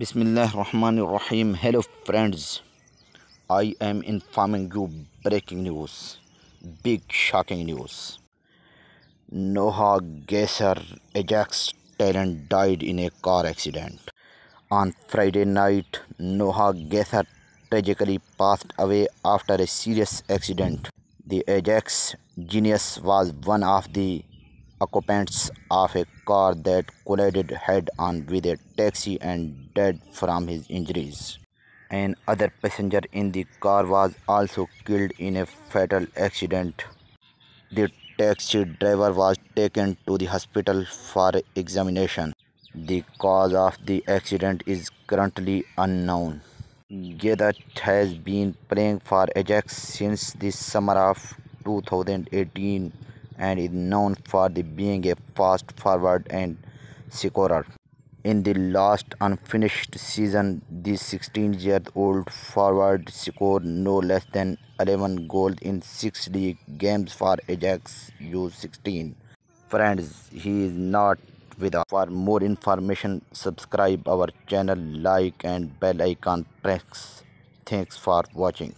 Bismillahirrahmanirrahim. Hello friends, I am informing you breaking news, big shocking news. Noah Gesser, Ajax talent, died in a car accident. On Friday night, Noah Gesser tragically passed away after a serious accident. The Ajax genius was one of the occupants of a car that collided head-on with a taxi and died from his injuries. An other passenger in the car was also killed in a fatal accident. The taxi driver was taken to the hospital for examination. The cause of the accident is currently unknown. Gesser has been playing for Ajax since the summer of 2018. And is known for being a fast forward and scorer. In the last unfinished season, the 16-year-old forward scored no less than 11 goals in 6 league games for Ajax U16. Friends, he is not with us. For more information, subscribe our channel, like and bell icon press. Thanks for watching.